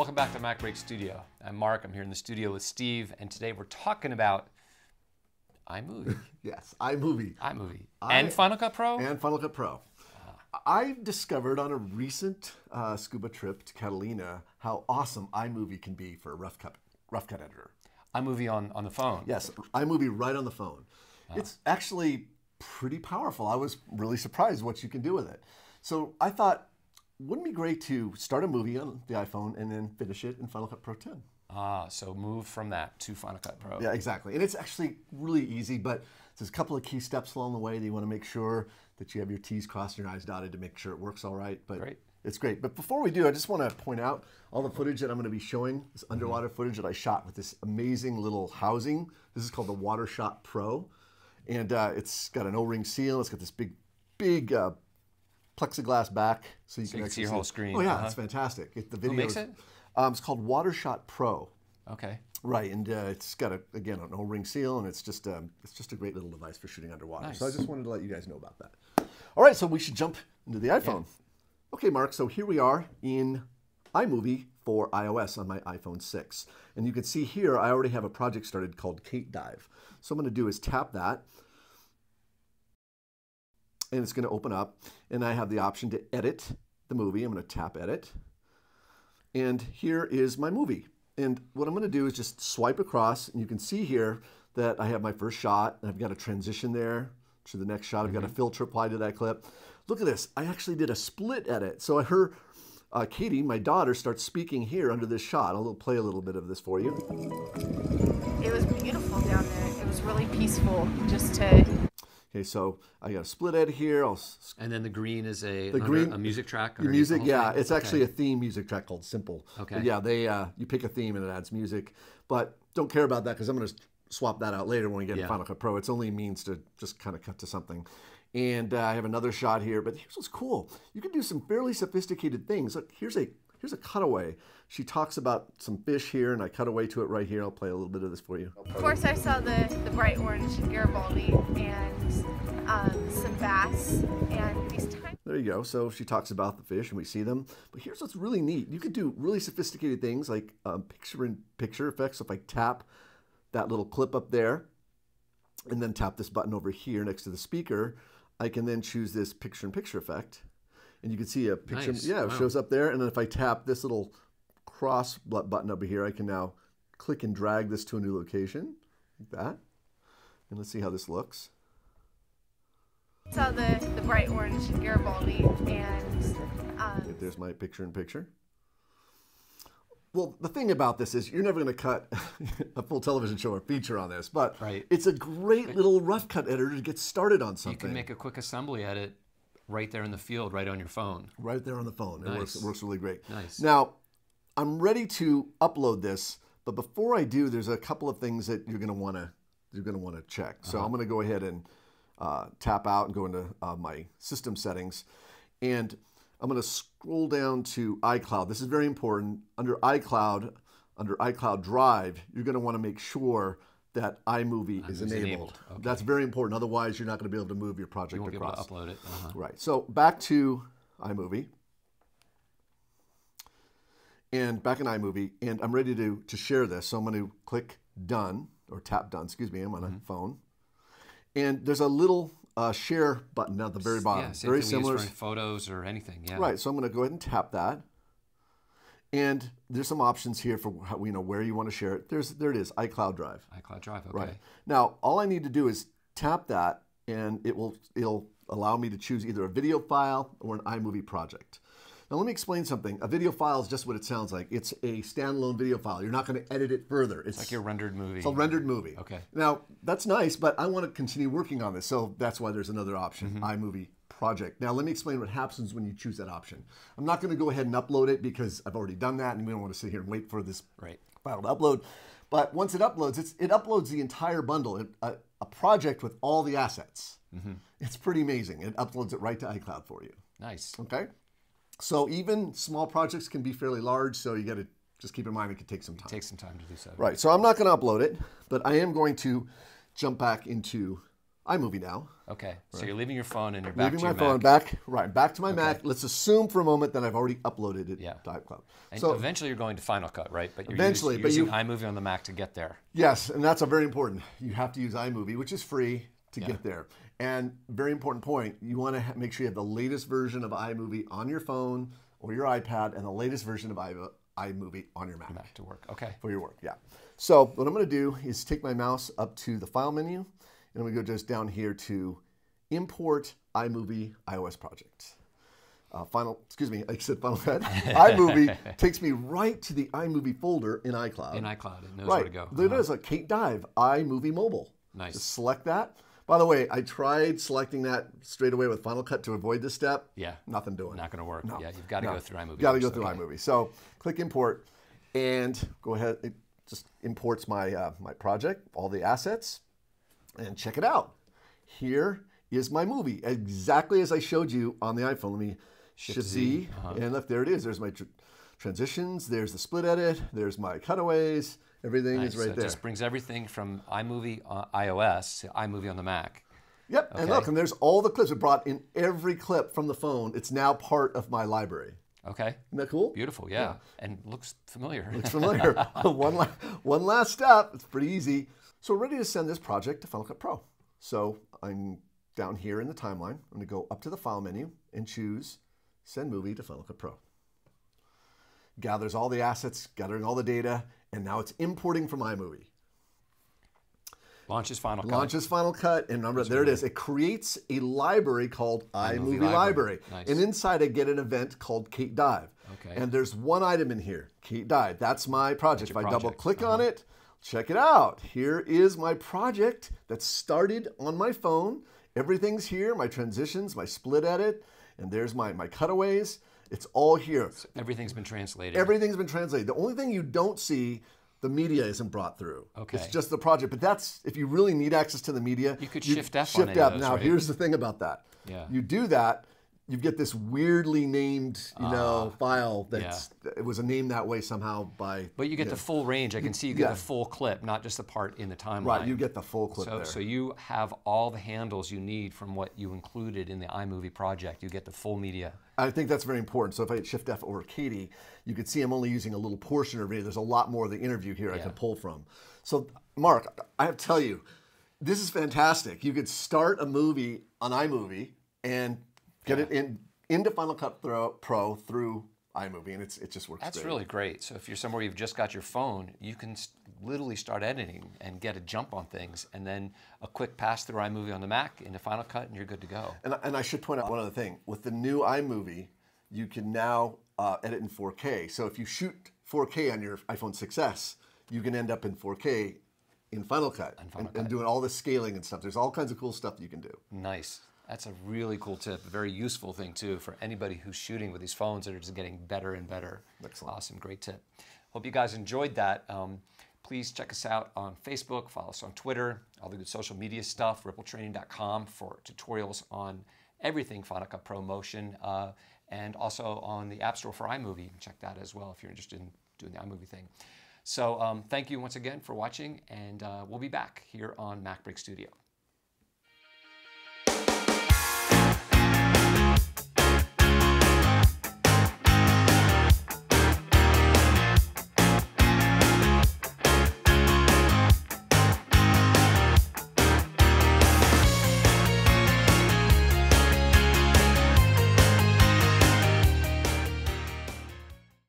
welcome back to MacBreak Studio. I'm Mark, I'm here in the studio with Steve, and today we're talking about iMovie. Yes, iMovie. iMovie. And Final Cut Pro? And Final Cut Pro. I discovered on a recent scuba trip to Catalina how awesome iMovie can be for a rough cut editor. iMovie on the phone. Yes, iMovie right on the phone. It's actually pretty powerful. I was really surprised what you can do with it. So I thought, wouldn't it be great to start a movie on the iPhone and then finish it in Final Cut Pro 10? Ah, so move from that to Final Cut Pro. Yeah, exactly. And it's actually really easy, but there's a couple of key steps along the way that you want to make sure that you have your T's crossed and your I's dotted to make sure it works all right. But great. It's great. But before we do, I just want to point out all the footage that I'm going to be showing, this underwater footage that I shot with this amazing little housing. This is called the WaterShot Pro. And it's got an O-ring seal. It's got this big plexiglass back. So you can actually see your whole screen. Oh, yeah, it's fantastic. The video who makes it? It's called WaterShot Pro. Okay. Right, and it's got, again, an O-ring seal, and it's just a great little device for shooting underwater. Nice. So I just wanted to let you guys know about that. All right, so we should jump into the iPhone. Yeah. Okay, Mark, so here we are in iMovie for iOS on my iPhone 6. And you can see here I already have a project started called Cate Dive. So what I'm going to do is tap that, and it's going to open up, and I have the option to edit the movie. I'm going to tap edit, and here is my movie. And what I'm going to do is just swipe across, and you can see here that I have my first shot, and I've got a transition there to the next shot. I've got a filter applied to that clip. Look at this. I actually did a split edit. So her, Katie, my daughter, starts speaking here under this shot. I'll play a little bit of this for you. It was beautiful down there. It was really peaceful just to... Okay, so I got a split edit here. And then the green is a music track? The music, yeah. It's actually a theme music track called Simple. Okay. But yeah, you pick a theme and it adds music. But don't care about that because I'm going to swap that out later when we get in Final Cut Pro. It's only a means to just kind of cut to something. And I have another shot here. But here's what's cool. You can do some fairly sophisticated things. Look, here's a cutaway. She talks about some fish here, and I cut away to it right here. I'll play a little bit of this for you. Of course, I saw the bright orange Garibaldi and some bass and these tiny... There you go. So she talks about the fish, and we see them. But here's what's really neat. You could do really sophisticated things like picture-in-picture effects. So if I tap that little clip up there and then tap this button over here next to the speaker, I can then choose this picture-in-picture effect. And you can see a picture, nice. Yeah, it shows up there. And then if I tap this little cross button over here, I can now click and drag this to a new location, like that. And let's see how this looks. So the bright orange Garibaldi and... There's my picture-in-picture. Well, the thing about this is you're never going to cut a full television show or feature on this, but it's a great little rough cut editor to get started on something. You can make a quick assembly edit right there in the field, right on your phone. Right there on the phone. Nice. It works really great. Nice. Now, I'm ready to upload this, but before I do, there's a couple of things that you're going to want to check. So I'm going to go ahead and tap out and go into my system settings, and I'm going to scroll down to iCloud. This is very important. Under iCloud Drive, you're going to want to make sure that iMovie is enabled. Okay. That's very important. Otherwise, you're not going to be able to move your project across. You won't be able to upload it. Right. So back to iMovie. And back in iMovie, and I'm ready to share this. So I'm going to click Done, or tap Done, excuse me. I'm on a phone. And there's a little share button down at the very bottom. Yeah, same very similar. Use for photos or anything. Yeah. Right. So I'm going to go ahead and tap that. And there's some options here for how, where you want to share it. There it is, iCloud Drive. iCloud Drive, okay. Right. Now, all I need to do is tap that, and it'll allow me to choose either a video file or an iMovie project. Now, let me explain something. A video file is just what it sounds like. It's a standalone video file. You're not going to edit it further. It's like your rendered movie. It's a rendered movie. Okay. Now, that's nice, but I want to continue working on this, so that's why there's another option, iMovie project. Now, let me explain what happens when you choose that option. I'm not going to go ahead and upload it because I've already done that, and we don't want to sit here and wait for this file to upload. But once it uploads, it uploads the entire bundle, a project with all the assets. It's pretty amazing. It uploads it right to iCloud for you. Nice. Okay? So even small projects can be fairly large, so you got to just keep in mind it could take some time. It takes some time to do so. Right, so I'm not going to upload it, but I am going to jump back into iMovie now. Okay, right. So you're leaving your phone and you're back to your Mac. Leaving my phone, back to my Mac. Let's assume for a moment that I've already uploaded it to iCloud. And so eventually you're going to Final Cut, right? But you're eventually, using iMovie on the Mac to get there. Yes, and that's very important. You have to use iMovie, which is free, to get there. And very important point, you want to make sure you have the latest version of iMovie on your phone or your iPad and the latest version of iMovie on your Mac. Back to work, okay. For your work, yeah. So what I'm going to do is take my mouse up to the File menu, and we go just down here to Import iMovie iOS Project. Final Cut. iMovie takes me right to the iMovie folder in iCloud. In iCloud, it knows where to go. There's a Cate Dive iMovie Mobile. Nice. Just select that. By the way, I tried selecting that straight away with Final Cut to avoid this step. Yeah. Nothing doing. Not going to work. No. Yeah, you've got to go through iMovie. Got to go through iMovie. So click Import, and go ahead. It just imports my my project, all the assets. And check it out. Here is my movie, exactly as I showed you on the iPhone. Let me Shift-Z, and there it is. There's my transitions, there's the split edit, there's my cutaways, everything is right there. It just brings everything from iMovie on iOS to iMovie on the Mac. Yep, and look, and there's all the clips. It brought in every clip from the phone. It's now part of my library. Okay. Isn't that cool? Beautiful, yeah. And looks familiar. Looks familiar. One last step, it's pretty easy. So we're ready to send this project to Final Cut Pro. So I'm down here in the timeline. I'm going to go up to the File menu and choose Send Movie to Final Cut Pro. Gathers all the assets, gathering all the data, and now it's importing from iMovie. Launches Final Cut. Launches Final Cut, and remember, there it is. It creates a library called iMovie Library. Nice. And inside I get an event called Cate Dive. Okay. And there's one item in here, Cate Dive. That's my project. If I double click on it, check it out. Here is my project that started on my phone. Everything's here, my transitions, my split edit, and there's my cutaways. It's all here. So everything's been translated. Everything's been translated. The only thing you don't see, the media isn't brought through. Okay. It's just the project. But that's, if you really need access to the media, you could Shift-F on any of those, now, right? Here's the thing about that. Yeah. You do that, you get this weirdly named, you know, file that's, it was a name that way somehow by. But you get the full range. I can see you get the full clip, not just the part in the timeline. Right, you get the full clip there. So you have all the handles you need from what you included in the iMovie project. You get the full media. I think that's very important. So if I hit Shift-F over Katie, you can see I'm only using a little portion of it. There's a lot more of the interview here I can pull from. So Mark, I have to tell you, this is fantastic. You could start a movie on iMovie and get it into Final Cut Pro through iMovie, and it just works. That's really great. So if you're somewhere you've just got your phone, you can literally start editing and get a jump on things, and then a quick pass through iMovie on the Mac into Final Cut, and you're good to go. And I should point out one other thing. With the new iMovie, you can now edit in 4K. So if you shoot 4K on your iPhone 6S, you can end up in 4K in Final Cut and doing all the scaling and stuff. There's all kinds of cool stuff that you can do. Nice. That's a really cool tip, a very useful thing too for anybody who's shooting with these phones that are just getting better and better. Excellent. Awesome, great tip. Hope you guys enjoyed that. Please check us out on Facebook, follow us on Twitter, all the good social media stuff, rippletraining.com for tutorials on everything Final Cut Pro Motion, and also on the App Store for iMovie. You can check that as well if you're interested in doing the iMovie thing. So thank you once again for watching, and we'll be back here on MacBreak Studio.